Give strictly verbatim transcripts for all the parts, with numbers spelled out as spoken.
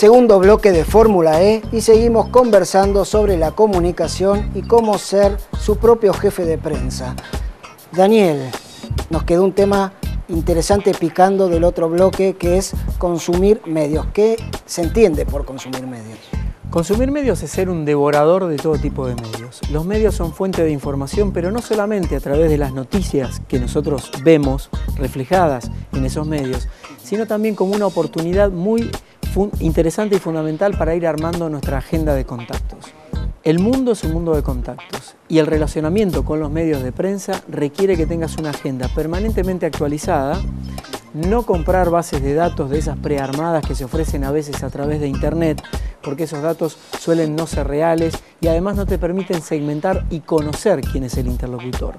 segundo bloque de Fórmula E y seguimos conversando sobre la comunicación y cómo ser su propio jefe de prensa. Daniel, nos quedó un tema interesante picando del otro bloque, que es consumir medios. ¿Qué se entiende por consumir medios? Consumir medios es ser un devorador de todo tipo de medios. Los medios son fuente de información, pero no solamente a través de las noticias que nosotros vemos reflejadas en esos medios, sino también como una oportunidad muy interesante y fundamental para ir armando nuestra agenda de contactos. El mundo es un mundo de contactos y el relacionamiento con los medios de prensa requiere que tengas una agenda permanentemente actualizada, no comprar bases de datos de esas prearmadas que se ofrecen a veces a través de internet, porque esos datos suelen no ser reales y además no te permiten segmentar y conocer quién es el interlocutor.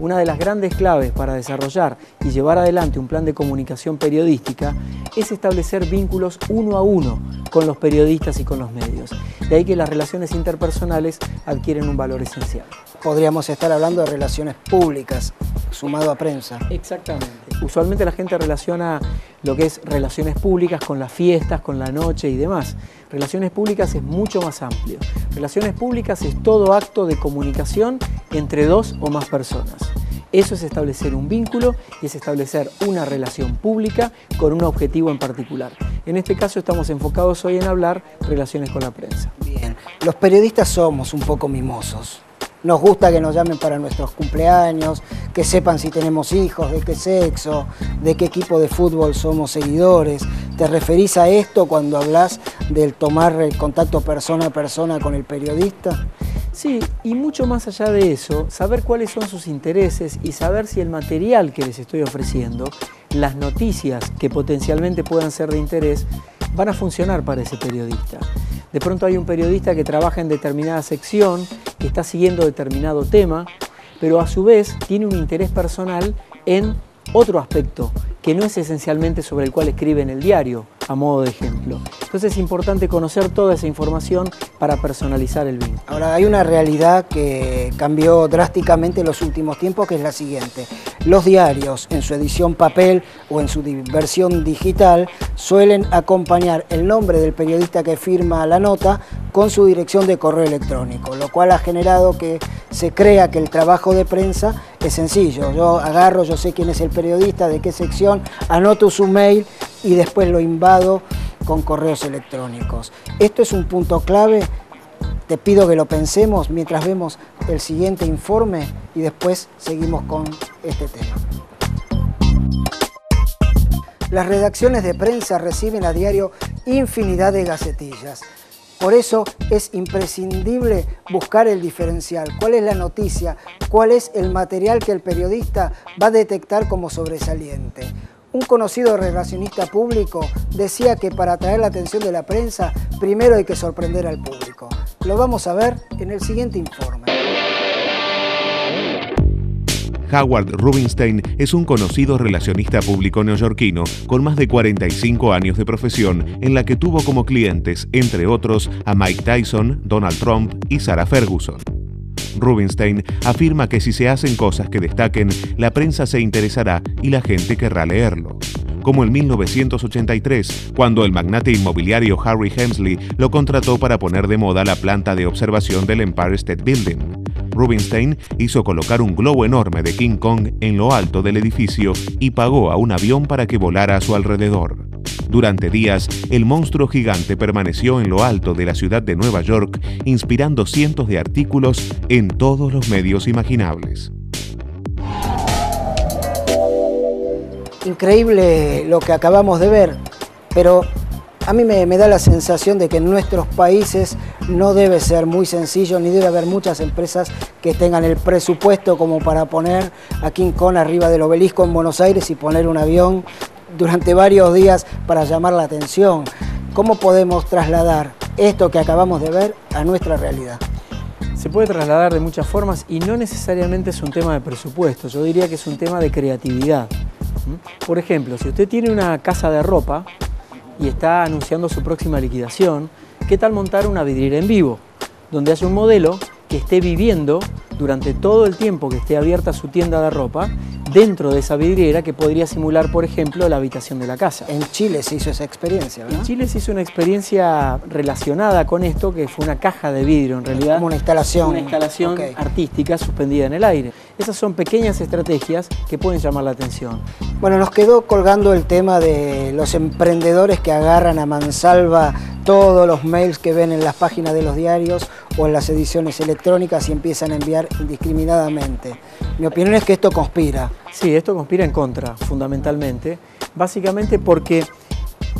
Una de las grandes claves para desarrollar y llevar adelante un plan de comunicación periodística es establecer vínculos uno a uno con los periodistas y con los medios. De ahí que las relaciones interpersonales adquieren un valor esencial. Podríamos estar hablando de relaciones públicas, sumado a prensa. Exactamente. Usualmente la gente relaciona lo que es relaciones públicas con las fiestas, con la noche y demás. Relaciones públicas es mucho más amplio. Relaciones públicas es todo acto de comunicación entre dos o más personas. Eso es establecer un vínculo y es establecer una relación pública con un objetivo en particular. En este caso estamos enfocados hoy en hablar relaciones con la prensa. Bien, los periodistas somos un poco mimosos. Nos gusta que nos llamen para nuestros cumpleaños, que sepan si tenemos hijos, de qué sexo, de qué equipo de fútbol somos seguidores. ¿Te referís a esto cuando hablas del tomar el contacto persona a persona con el periodista? Sí, y mucho más allá de eso, saber cuáles son sus intereses y saber si el material que les estoy ofreciendo, las noticias que potencialmente puedan ser de interés, van a funcionar para ese periodista. De pronto hay un periodista que trabaja en determinada sección, que está siguiendo determinado tema, pero a su vez tiene un interés personal en otro aspecto que no es esencialmente sobre el cual escribe en el diario, a modo de ejemplo. Entonces es importante conocer toda esa información para personalizar el vínculo. Ahora, hay una realidad que cambió drásticamente en los últimos tiempos, que es la siguiente. Los diarios, en su edición papel o en su versión digital, suelen acompañar el nombre del periodista que firma la nota con su dirección de correo electrónico, lo cual ha generado que se crea que el trabajo de prensa es sencillo. Yo agarro, yo sé quién es el periodista, de qué sección, anoto su mail y después lo invado con correos electrónicos. Esto es un punto clave, te pido que lo pensemos mientras vemos el siguiente informe y después seguimos con este tema. Las redacciones de prensa reciben a diario infinidad de gacetillas. Por eso es imprescindible buscar el diferencial, cuál es la noticia, cuál es el material que el periodista va a detectar como sobresaliente. Un conocido relacionista público decía que para atraer la atención de la prensa, primero hay que sorprender al público. Lo vamos a ver en el siguiente informe. Howard Rubinstein es un conocido relacionista público neoyorquino con más de cuarenta y cinco años de profesión, en la que tuvo como clientes, entre otros, a Mike Tyson, Donald Trump y Sarah Ferguson. Rubinstein afirma que si se hacen cosas que destaquen, la prensa se interesará y la gente querrá leerlo. Como en mil novecientos ochenta y tres, cuando el magnate inmobiliario Harry Hemsley lo contrató para poner de moda la planta de observación del Empire State Building. Rubinstein hizo colocar un globo enorme de King Kong en lo alto del edificio y pagó a un avión para que volara a su alrededor. Durante días, el monstruo gigante permaneció en lo alto de la ciudad de Nueva York, inspirando cientos de artículos en todos los medios imaginables. Increíble lo que acabamos de ver, pero a mí me, me da la sensación de que en nuestros países no debe ser muy sencillo, ni debe haber muchas empresas que tengan el presupuesto como para poner a King Kong arriba del obelisco en Buenos Aires y poner un avión durante varios días para llamar la atención. ¿Cómo podemos trasladar esto que acabamos de ver a nuestra realidad? Se puede trasladar de muchas formas y no necesariamente es un tema de presupuesto, yo diría que es un tema de creatividad. Por ejemplo, si usted tiene una casa de ropa y está anunciando su próxima liquidación, ¿qué tal montar una vidriera en vivo? Donde haya un modelo que esté viviendo durante todo el tiempo que esté abierta su tienda de ropa, dentro de esa vidriera que podría simular, por ejemplo, la habitación de la casa. En Chile se hizo esa experiencia, ¿verdad? En Chile se hizo una experiencia relacionada con esto, que fue una caja de vidrio, en realidad. Como una instalación. Una instalación okay. artística suspendida en el aire. Esas son pequeñas estrategias que pueden llamar la atención. Bueno, nos quedó colgando el tema de los emprendedores que agarran a mansalva todos los mails que ven en las páginas de los diarios o en las ediciones electrónicas y empiezan a enviar indiscriminadamente. Mi opinión es que esto conspira. Sí, esto conspira en contra, fundamentalmente. Básicamente porque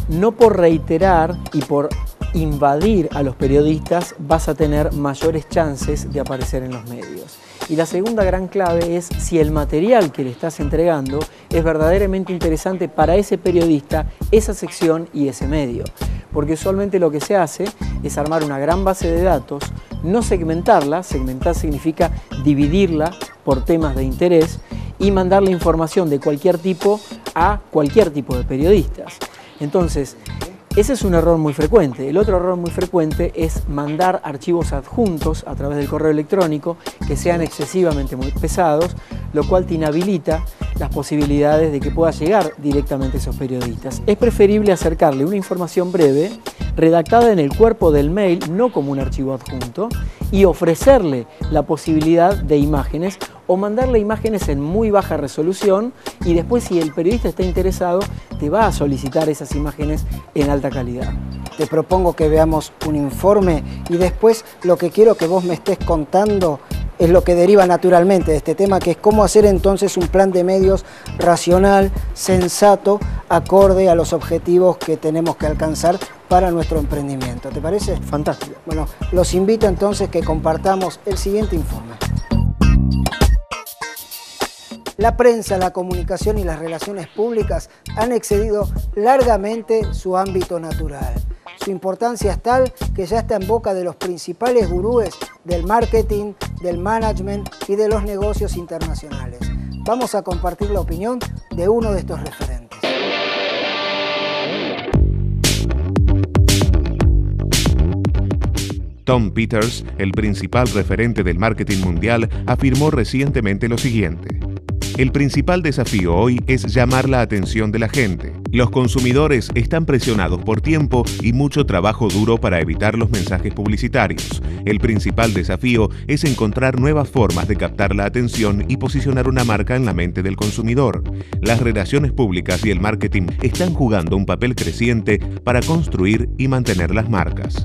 no por reiterar y por invadir a los periodistas vas a tener mayores chances de aparecer en los medios. Y la segunda gran clave es si el material que le estás entregando es verdaderamente interesante para ese periodista, esa sección y ese medio. Porque usualmente lo que se hace es armar una gran base de datos, no segmentarla, segmentar significa dividirla por temas de interés y mandar la información de cualquier tipo a cualquier tipo de periodistas. Entonces, ese es un error muy frecuente. El otro error muy frecuente es mandar archivos adjuntos a través del correo electrónico que sean excesivamente muy pesados, lo cual te inhabilita las posibilidades de que pueda llegar directamente a esos periodistas. Es preferible acercarle una información breve, redactada en el cuerpo del mail, no como un archivo adjunto, y ofrecerle la posibilidad de imágenes o mandarle imágenes en muy baja resolución y después, si el periodista está interesado, te va a solicitar esas imágenes en alta calidad. Te propongo que veamos un informe y después lo que quiero que vos me estés contando es lo que deriva naturalmente de este tema, que es cómo hacer entonces un plan de medios racional, sensato, acorde a los objetivos que tenemos que alcanzar para nuestro emprendimiento. ¿Te parece? Fantástico. Bueno, los invito entonces que compartamos el siguiente informe. La prensa, la comunicación y las relaciones públicas han excedido largamente su ámbito natural. Su importancia es tal que ya está en boca de los principales gurúes del marketing, del management y de los negocios internacionales. Vamos a compartir la opinión de uno de estos referentes. Tom Peters, el principal referente del marketing mundial, afirmó recientemente lo siguiente. El principal desafío hoy es llamar la atención de la gente. Los consumidores están presionados por tiempo y mucho trabajo duro para evitar los mensajes publicitarios. El principal desafío es encontrar nuevas formas de captar la atención y posicionar una marca en la mente del consumidor. Las relaciones públicas y el marketing están jugando un papel creciente para construir y mantener las marcas.